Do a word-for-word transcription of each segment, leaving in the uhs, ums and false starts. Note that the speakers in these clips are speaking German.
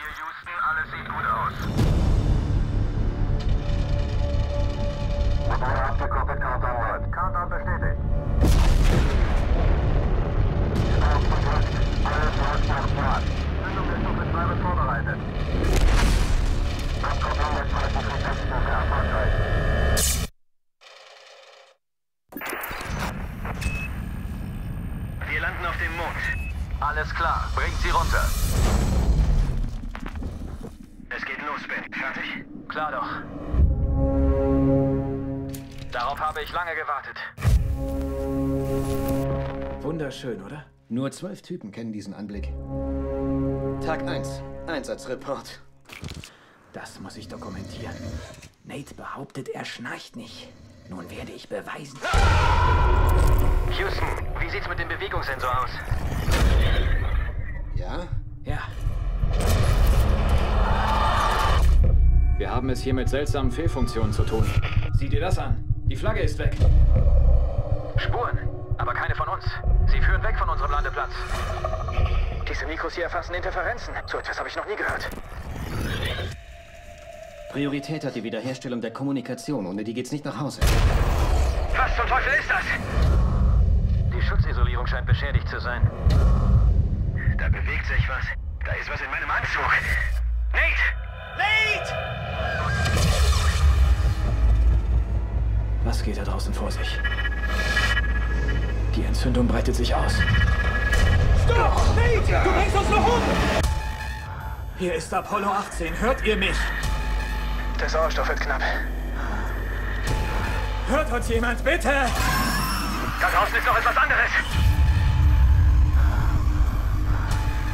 Hier Houston, alles sieht gut aus. Motor abgekoppelt, Countdown läuft. Countdown bestätigt. Start gedrückt, alles läuft nach Plan. Zündung der Stufe zwei wird vorbereitet. Abkopplung des zweiten Flugzeugs erfolgreich. Alles klar, bringt sie runter. Es geht los, Ben. Fertig? Klar doch. Darauf habe ich lange gewartet. Wunderschön, oder? Nur zwölf Typen kennen diesen Anblick. Tag eins, Einsatzreport. Das muss ich dokumentieren. Nate behauptet, er schnarcht nicht. Nun werde ich beweisen. Houston, wie sieht's mit dem Bewegungssensor aus? Ja? Ja. Wir haben es hier mit seltsamen Fehlfunktionen zu tun. Sieh dir das an. Die Flagge ist weg. Spuren, aber keine von uns. Sie führen weg von unserem Landeplatz. Diese Mikros hier erfassen Interferenzen. So etwas habe ich noch nie gehört. Priorität hat die Wiederherstellung der Kommunikation. Ohne die geht's nicht nach Hause. Was zum Teufel ist das? Die Schutzisolierung scheint beschädigt zu sein. Da bewegt sich was. Da ist was in meinem Anzug. Nate! Nate! Was geht da draußen vor sich? Die Entzündung breitet sich aus. Stopp! Nate! Du bringst uns noch um! Hier ist Apollo achtzehn. Hört ihr mich? Der Sauerstoff wird knapp. Hört uns jemand, bitte! Da draußen ist noch etwas anderes.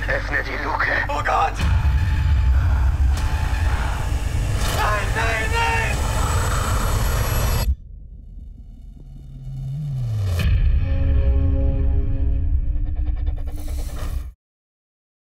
Öffne die Luke. Oh Gott!